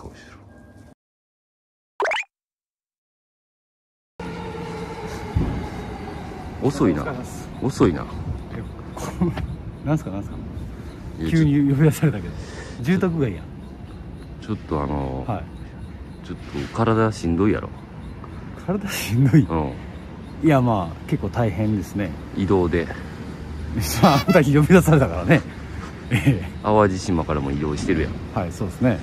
かもしれない。遅いな。遅いな。なんすか、なんすか。急に呼び出されたけど。住宅街や。ちょっとちょっと体しんどいやろ。体しんどい。いや、まあ、結構大変ですね。移動で。あんたに呼び出されたからね。淡路島からも移動してるやん。はい、そうですね。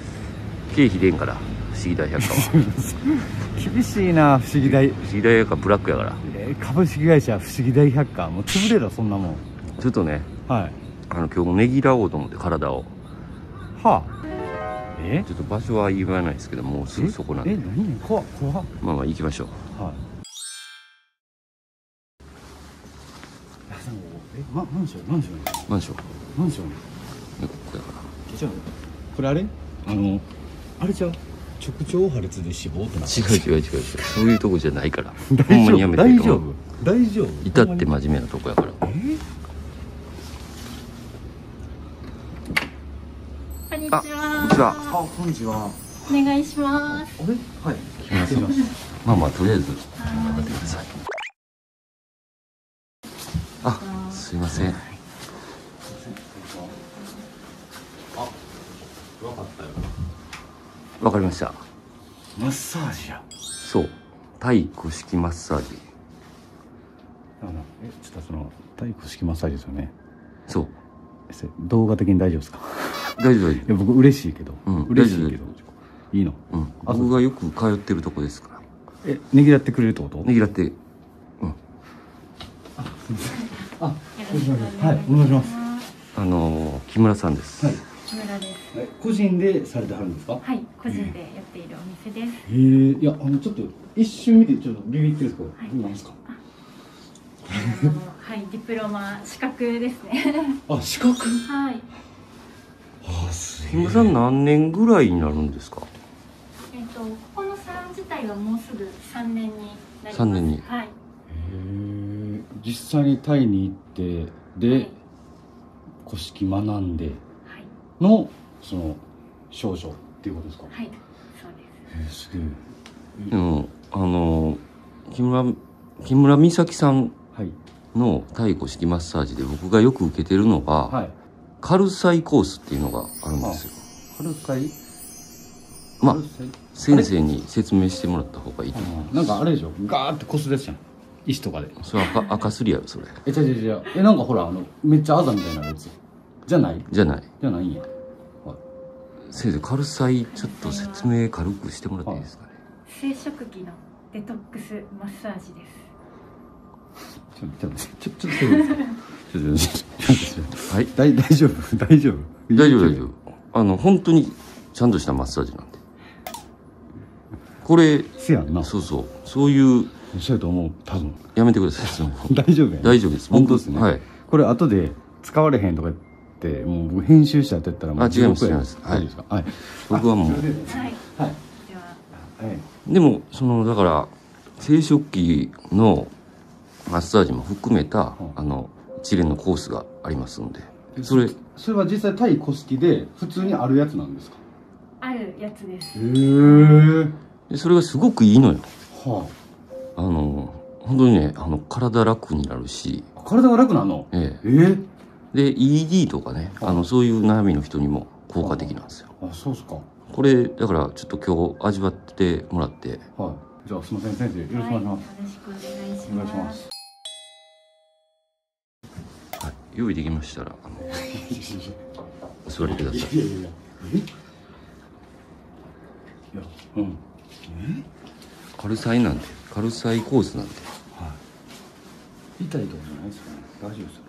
経費出んから。不思議大百科は厳しいな。不思議大百科ブラックやから、株式会社不思議大百科もう潰れろそんなもん。ちょっとね、はい、今日もねぎらおうと思って体を。はあ、ちょっと場所は言わないですけど、もうすぐそこなんで。何怖っ怖っ。まあまあ行きましょう。はい。マンションマンションここやから。じゃあこれあれあれちゃう、直腸破裂で死亡ってなってる。違うそういうとこじゃないから。ほんまにやめて。大丈夫至って真面目なとこやから。こんにちは。こんにちはお願いします。はい、来ます。まあとりあえず頑張ってください。あ、すいません。分かったよ。わかりました。マッサージや。そう。太鼓式マッサージ。ちょっとその、太鼓式マッサージですよね。そう。動画的に大丈夫ですか？大丈夫。いや、僕嬉しいけど。嬉しいけど。いいの？僕がよく通ってるとこですから。ねぎらってくれるってこと？ねぎらって。あ、はい、お願いします。木村さんです。はい。木村です。個人でされてはるんですか？はい、個人でやっているお店です。いや、ちょっと一瞬見てちょっとビビってるんですけど、何ですか？はい、ディプロマ資格ですね。あ、資格。はい。あ、すごい。木村さん何年ぐらいになるんですか？ここの3自体はもうすぐ3年になります。3年に。はい。実際にタイに行ってで古式学んでのその少女っていうことですか？はい、そうです。すげえ。でも木村美咲さんの太鼓式マッサージで僕がよく受けてるのが、はい、カルサイコースっていうのがあるんですよ。カルサイ？まあ先生に説明してもらった方がいいと思います。なんかあれでしょ、ガーってこすですじゃん、石とかで。それ赤すりやろそれ。違うなんかほらめっちゃあざみたいなやつじゃない？じゃないんや。先生、カルサイちょっと説明軽くしてもらっていいですかね？生殖器のデトックスマッサージです。ちょっとはい、大丈夫。本当にちゃんとしたマッサージなんで。これせやんな。そういうそうやと思う。多分やめてください。大丈夫です。本当ですね。はい。これ後で使われへんとかってもう編集者やってたらもう。あ、違います。はい、僕はもう。でもそのだから生殖器のマッサージも含めた一連のコースがありますので。それは実際タイ古式で普通にあるやつなんですか？あるやつです。へえ。それがすごくいいのよ。はあ。本当にね、体楽になるし。体が楽なの？で ED とかね、そういう悩みの人にも効果的なんですよ。あ、そうですか。これだからちょっと今日味わってもらって。はい。じゃあすみません、先生よろしくお願いします。よろしくお願いします。はい、用意できましたらお座りください。カルサイなんで、カルサイコースなんで。はい。痛いとかじゃないですかね？大丈夫ですよ。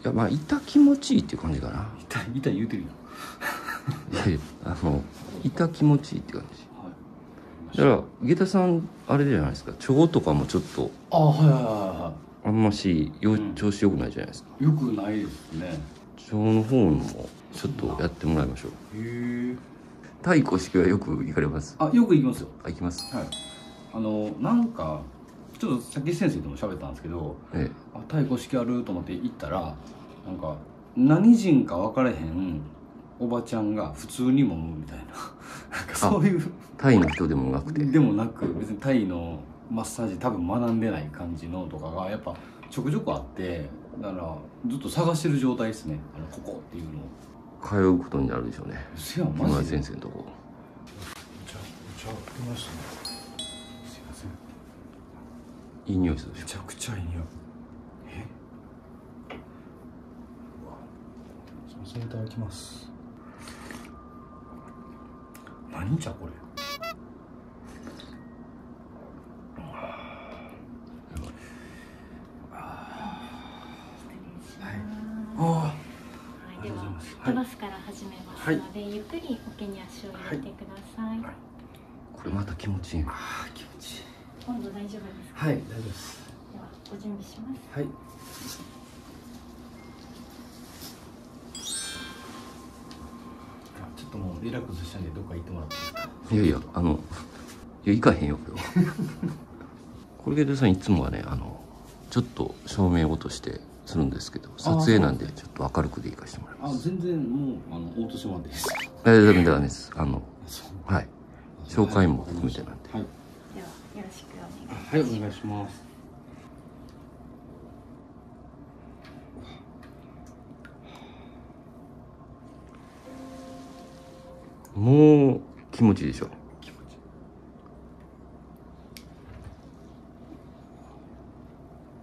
いや、まあ痛気持ちいいっていう感じかな。痛い言うてるやん。いやいや、痛気持ちいいって感じ。はい。だから下田さんあれじゃないですか、腸とかもちょっと。あ、はい。あんまし調子良くないじゃないですか。良くないですね。腸の方もちょっとやってもらいましょう。へえ。太鼓式はよく行かれます？あ、よく行きますよ。行きます。はい。なんか。ちょっとさっき先生とも喋ったんですけど、太鼓式あると思って行ったら、なんか何人か分からへんおばちゃんが普通にもむみたいななんかそういうタイの人でもなくてでもなく、別にタイのマッサージ多分学んでない感じのとかがやっぱちょくちょくあって、だからずっと探してる状態ですね、ここっていうのを通うことになるでしょうね。せやんマジで先生のとこめちゃくちゃ出ましたね。すいません、いい匂いするでしょ。めちゃくちゃいい匂い。えすいません、いただきます。何じゃこれ。トラスから始めますので、ゆっくり桶に足を入れてください。これまた気持ちいい。気持ちいい。温度大丈夫ですか。はい、大丈夫です。ではご準備します。はい。ちょっともうリラックスしたんでどっか行ってもらっていいですか。いやいや、いや行かへんよこれは。これゲドさんいつもはね、ちょっと照明を落としてするんですけど、撮影なんでちょっと明るくでいかしてもらいます。全然もうオートシマンです。ではね、はい、紹介も含めてなんで。はい、ではよろしくお願いします。はい、お願いします。もう気持ちいいでしょ。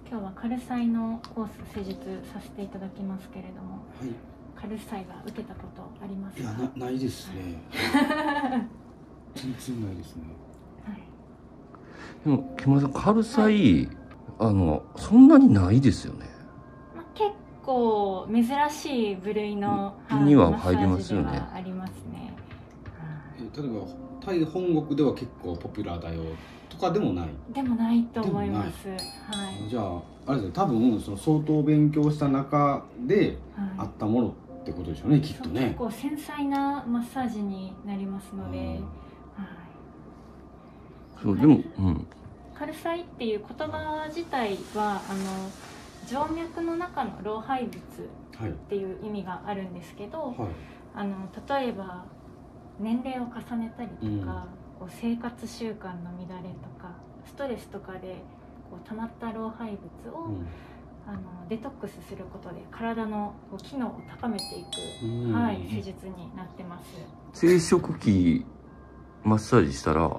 今日はカルサイのコース施術させていただきますけれども、はい、カルサイは受けたことありますか？いや、ないですね。全然ないですね。はい、でも木村さんカルサイ、はい、そんなにないですよね。まあ、結構珍しい部類のには入りますよね。ありますね。例えばタイ本国では結構ポピュラーだよとかでもない。でもないと思います。はい。じゃああれですね、多分その相当勉強した中であったものってことでしょうね、はい、きっとね。結構繊細なマッサージになりますので。はい。そうでも、うん。カルサイっていう言葉自体は静脈の中の老廃物っていう意味があるんですけど、はい、例えば年齢を重ねたりとか、こう生活習慣の乱れとかストレスとかでこう溜まった老廃物を、デトックスすることで体のこう機能を高めていく、はい、施術になってます。生殖器マッサージしたら、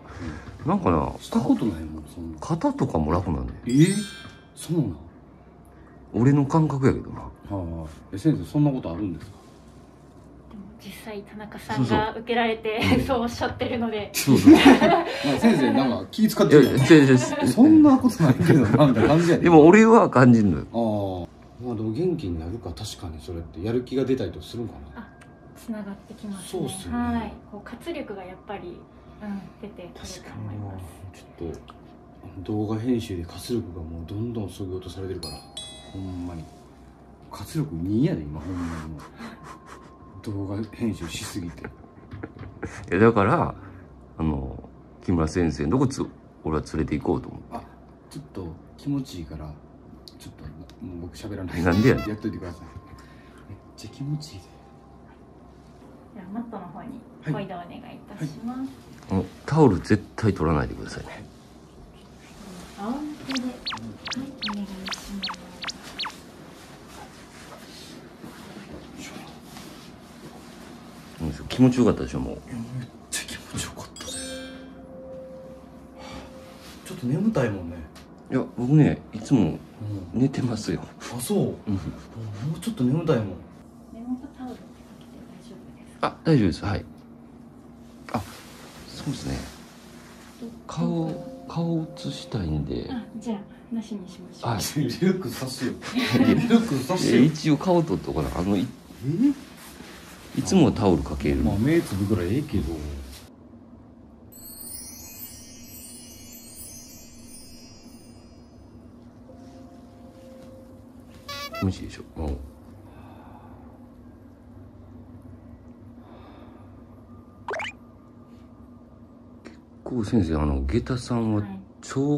なんかなしたことないもん、そんな肩とかも楽なんだよ。そうなん。俺の感覚やけどな。先生そんなことあるんですか？実際田中さんが受けられてそうおっしゃってるので、先生なんか気使ってる。そんなことないけどなんか感じやで。でも俺は感じるのよ。まあでも元気になるか、確かにそれってやる気が出たりとするかな。つながってきますね。はい。こう活力がやっぱり出てくると思います。ちょっと動画編集で活力がもうどんどん削ぎ落とされてるから、ほんまに活力2やで今ほんまに。動画編集しすぎていやだから木村先生のとこ俺は連れて行こうと思う。ちょっと気持ちいいからちょっともう僕喋らない。なんでやねん。やっといてください。めっちゃ気持ちいいで。じゃあマットの方にご移動お願いいたします。タオル絶対取らないでくださいね。仰向けで、はい、お願いします。気持ちよかったでしょ。もうめっちゃ気持ちよかったね。ちょっと眠たいもんね。いや僕ねいつも寝てますよ。そうもうちょっと眠たいもん。目元タオルってかけて大丈夫ですか？大丈夫です。はい。そうですね、顔映したいんで。じゃあなしにしましょう。リュックさせよリュックさせよ。一応顔取っとかな。いつもタオルかける。まあ目つぶぐらいええけど。美味しいでしょ。結構先生下駄さんは腸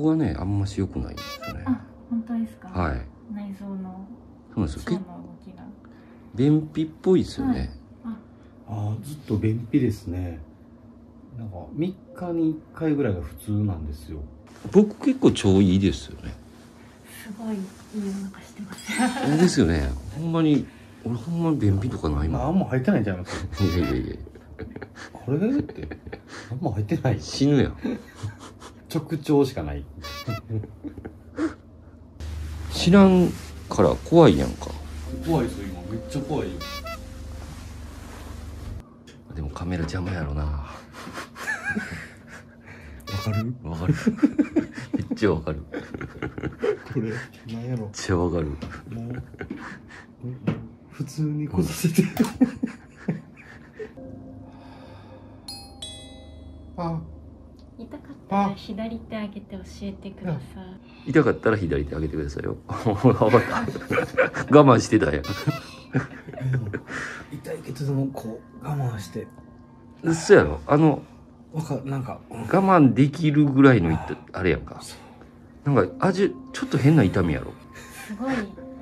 がね、あんまし良くないんですよね。本当ですか。はい。内臓の。そうなんですよ。便秘っぽいですよね。ずっと便秘ですね。なんか3日に1回ぐらいが普通なんですよ。僕結構腸いいですよね。すごいいいお腹してます。ですよね。ほんまに俺ほんまに便秘とかないもん。あんま入ってないんじゃないですか。いやいやいや。あれってあんま入ってない。死ぬやん。直腸しかない。知らんから怖いやんか。怖いですよ、今めっちゃ怖いよ。でもカメラ邪魔やろな。わかる？わかる。めっちゃわかる。これ何やろ。めっちゃわかる。普通にこさせて。あ。痛かったら左手上げて教えてください。痛かったら左手上げてくださいよ。我慢してたやん。痛いけどでもこう我慢して。そうやろ、なんか我慢できるぐらいのあれやんか。なんか味ちょっと変な痛みやろ。すごい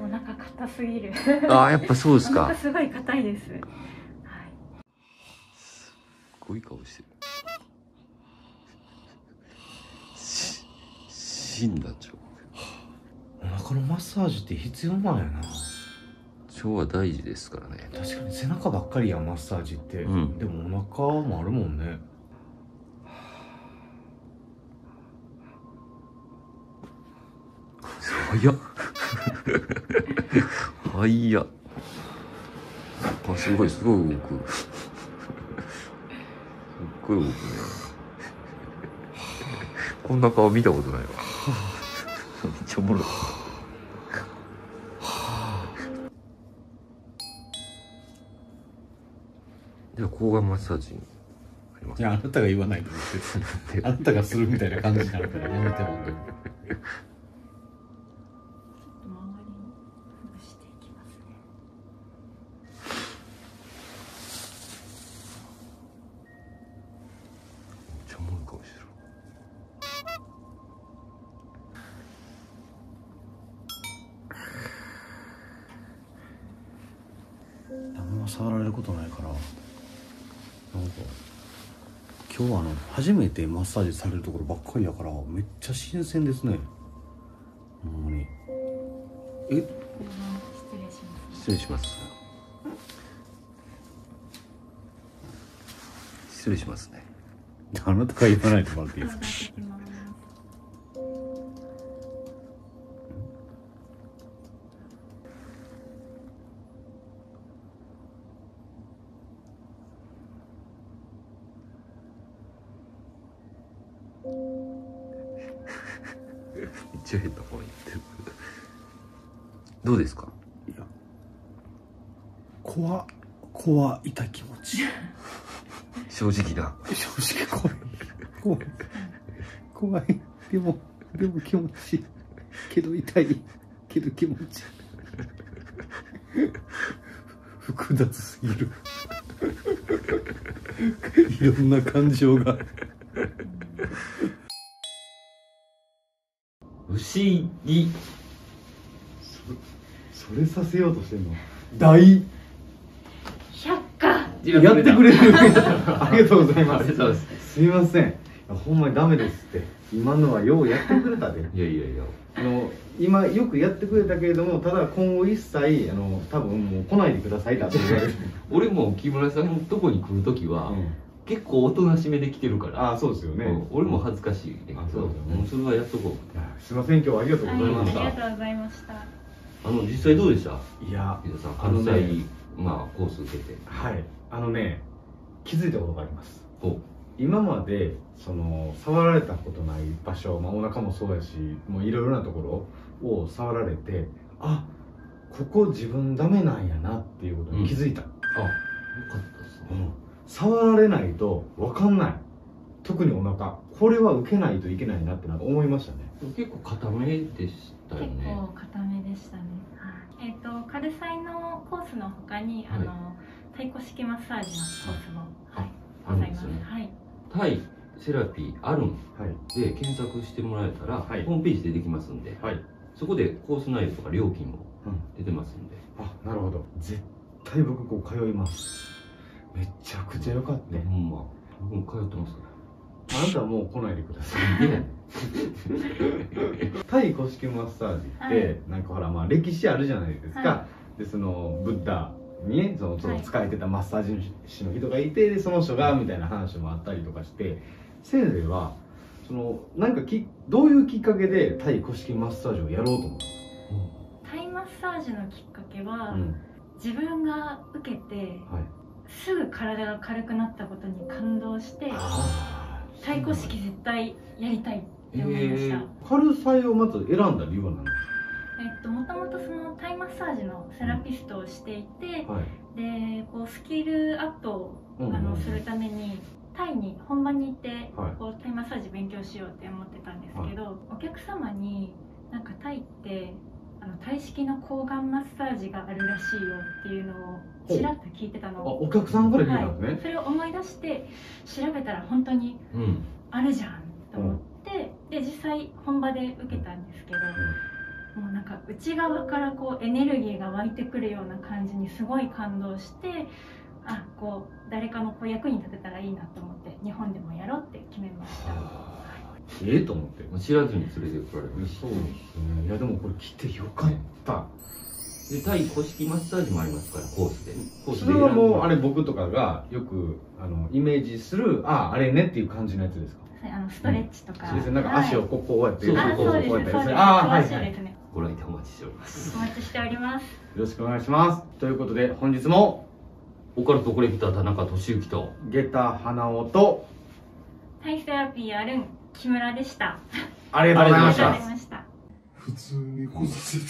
お腹硬すぎる。ああやっぱそうですか。お腹すごい硬いです。はい。すごい顔してる。死んだ腸。お腹のマッサージって必要なんやな。腸は大事ですからね。確かに背中ばっかりやマッサージって、うん、でもお腹もあるもんね。早っ。早っ。あ、すごい動く。すっごい動くね。こんな顔見たことないわ。めっちゃおもろい。では抗がんマッサージありますか？いや、あなたが言わないと思ってあなたがするみたいな感じになるからやめてもらって。ちょっと周りにほぐしていきますね。めっちゃおもろい顔してる。何も触られることないから。なんか今日は初めてマッサージされるところばっかりだからめっちゃ新鮮ですね。ほんまに。え？失礼します。失礼しますね。あなたが言わないともらっていいですか？めっちゃ変な顔言ってる。どうですか？いや、怖いた気持ち。正直な。正直怖い。でも気持ちいい。けど痛い。けど気持ちいい。複雑すぎる。いろんな感情が。不思議。それさせようとしてんの。大百科。やってくれる。ありがとうございます。すいません。ほんまにダメですって。今のはようやってくれたで。いや。今よくやってくれたけれども、ただ今後一切多分もう来ないでくださいだって言われる。俺も木村さんのとこに来るときは。結構おとなしめで来てるから。ああ、そうですよね。俺も恥ずかしい。そう、もうそれはやっとこう。すみません、今日はありがとうございました。ありがとうございました。実際どうでした？いや、皆さん、まあ、コース受けて。はい、気づいたことがあります。今まで、触られたことない場所、まあ、お腹もそうやし、もういろいろなところを触られて。あ、ここ自分ダメなんやなっていうことに気づいた。あ、よかったですね。触られないと分かんない。特にお腹、これは受けないといけないなってなんか思いましたね。結構固めでしたよね。結構固めでしたね。カルサイのコースの他に、太鼓式マッサージのコースも、ございます。はい。タイセラピーあるんで検索してもらえたら、ホームページでできますんで、そこでコース内容とか料金も出てますんで。あ、なるほど。絶対僕こう通います。めちゃくちゃ。ちゃよかったね。ほんま僕も通ってますから。あなたはもう来ないでくださいね。タイ古式マッサージって、はい、なんかほらまあ歴史あるじゃないですか、はい、でそのブッダにその使えてたマッサージ師の人がいて、でその人がみたいな話もあったりとかして、先生はそのなんかどういうきっかけでタイ古式マッサージをやろうと思ったんですか？タイマッサージのきっかけは、うん、自分が受けて、はい、すぐ体が軽くなったことに感動して、タイ古式絶対やりたいって思いました。軽さをまず選んだ理由は何ですか？もともとそのタイマッサージのセラピストをしていて、はい、でこうスキルアップをするためにタイに本場に行って、はい、こうタイマッサージ勉強しようって思ってたんですけど、はい、お客様になんかタイってタイ式の抗がんマッサージがあるらしいよっていうのをちらっと聞いてたのを お客さんから聞いたんですね。それを思い出して調べたら本当にあるじゃんと思って、うん、で実際本場で受けたんですけど、うん、もうなんか内側からこうエネルギーが湧いてくるような感じにすごい感動して、あ、こう誰かの役に立てたらいいなと思って日本でもやろうって決めました。と思って知らずに連れてこられる。そうですね。いやでもこれ来てよかった。でタイ古式マッサージもありますからコースで。それはもうあれ僕とかがよくイメージするあれねっていう感じのやつですか？ストレッチとか。そうですね。なんか足をこうやってこうやってですね。ああはいはい。ご来店お待ちしております。お待ちしております。よろしくお願いします。ということで本日もオカルトコレクター田中俊之と下駄花尾とタイセラピーアルン。木村でした。ありがとうございました。普通にこさせて